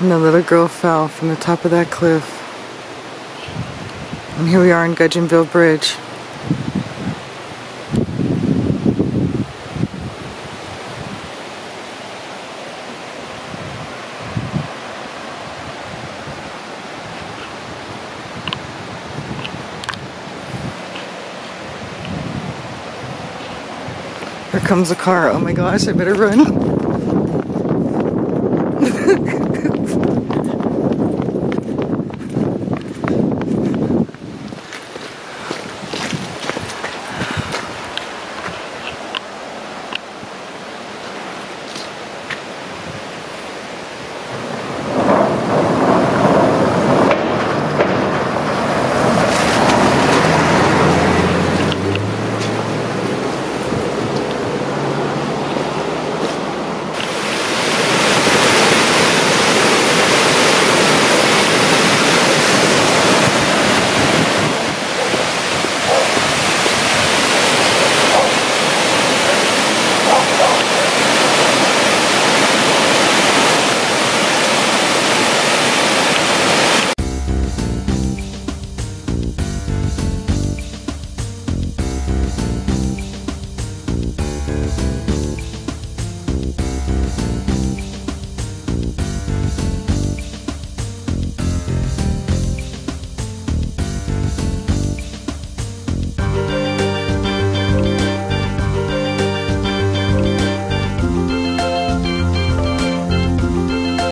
and the little girl fell from the top of that cliff. And here we are on Gudgeonville Bridge. Here comes a car. Oh my gosh, I better run.